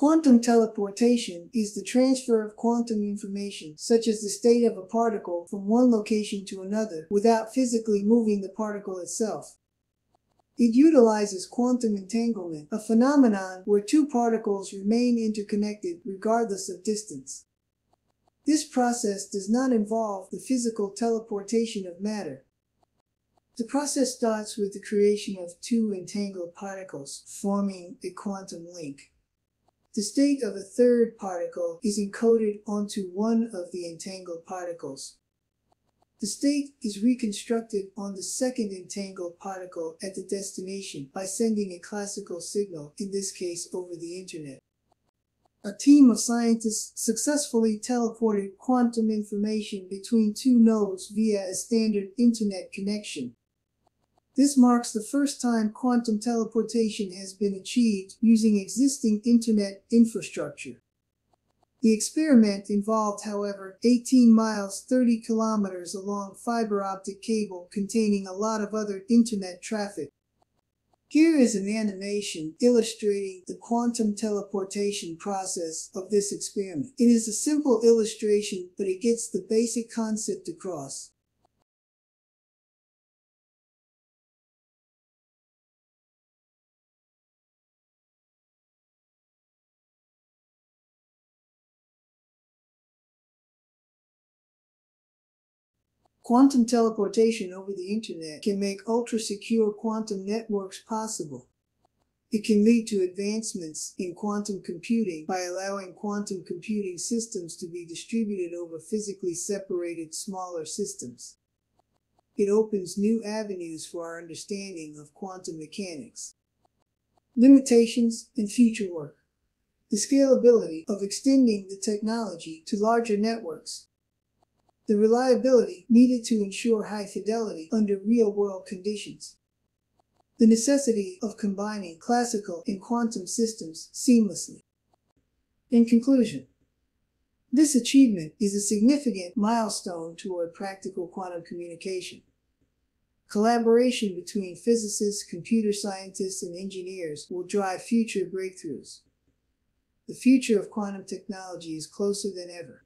Quantum teleportation is the transfer of quantum information, such as the state of a particle, from one location to another without physically moving the particle itself. It utilizes quantum entanglement, a phenomenon where two particles remain interconnected regardless of distance. This process does not involve the physical teleportation of matter. The process starts with the creation of two entangled particles, forming a quantum link. The state of a third particle is encoded onto one of the entangled particles. The state is reconstructed on the second entangled particle at the destination by sending a classical signal, in this case over the internet. A team of scientists successfully teleported quantum information between two nodes via a standard internet connection. This marks the first time quantum teleportation has been achieved using existing internet infrastructure. The experiment involved, however, 18 miles 30 kilometers along fiber optic cable containing a lot of other internet traffic. Here is an animation illustrating the quantum teleportation process of this experiment. It is a simple illustration, but it gets the basic concept across. Quantum teleportation over the internet can make ultra-secure quantum networks possible. It can lead to advancements in quantum computing by allowing quantum computing systems to be distributed over physically separated smaller systems. It opens new avenues for our understanding of quantum mechanics. Limitations and future work. The scalability of extending the technology to larger networks. The reliability needed to ensure high fidelity under real-world conditions. The necessity of combining classical and quantum systems seamlessly. In conclusion, this achievement is a significant milestone toward practical quantum communication. Collaboration between physicists, computer scientists, and engineers will drive future breakthroughs. The future of quantum technology is closer than ever.